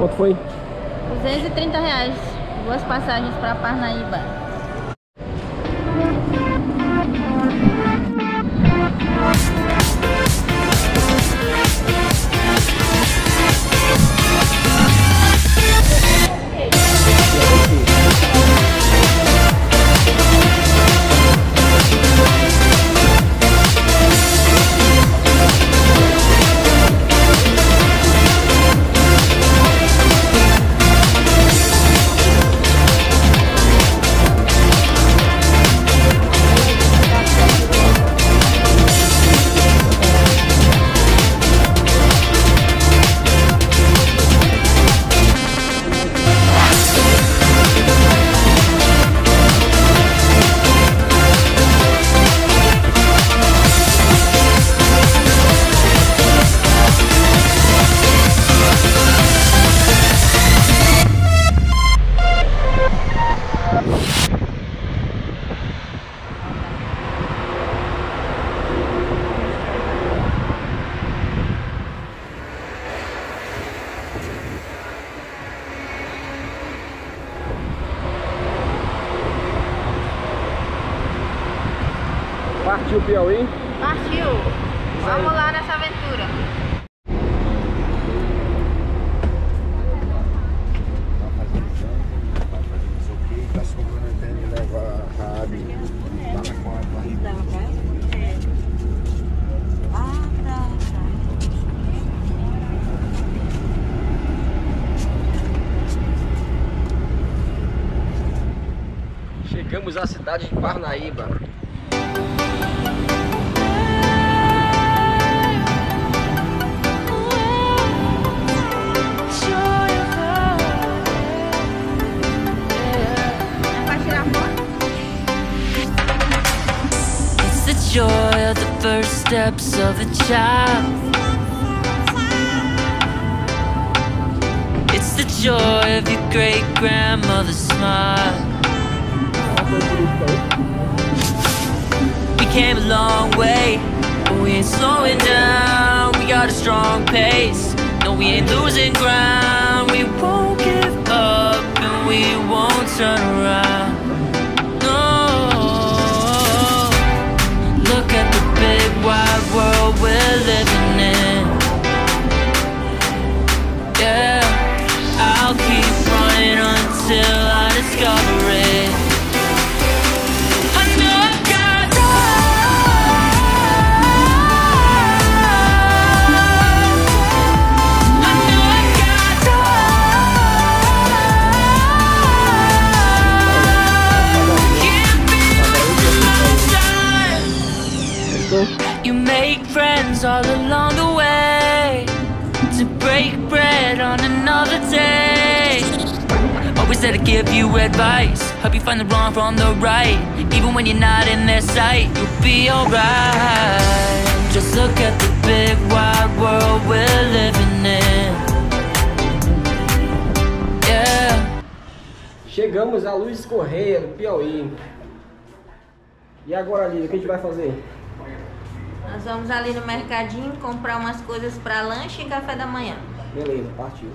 Quanto foi? R$230. Duas passagens para Parnaíba. Partiu Piauí? Partiu! Vamos lá nessa aventura! Chegamos à cidade de Parnaíba. Joy of the first steps of a child. It's the joy of your great-grandmother's smile. We came a long way, but we ain't slowing down. We got a strong pace, no, we ain't losing ground. We won't give up and we won't turn around. Wide world we're living in. Yeah, I'll keep running until I discover it. I know I've got love. I know I've got love. Can't be left all the time. You make friends all along the way, to break bread on another day. Always there to give you advice, help you find the wrong from the right. Even when you're not in their sight, you'll be alright. Just look at the big wide world we're living in. Yeah. Chegamos a Luiz Correia, do Piauí. E agora, Lília, o que a gente vai fazer? Nós vamos ali no mercadinho comprar umas coisas para lanche e café da manhã. Beleza, partiu.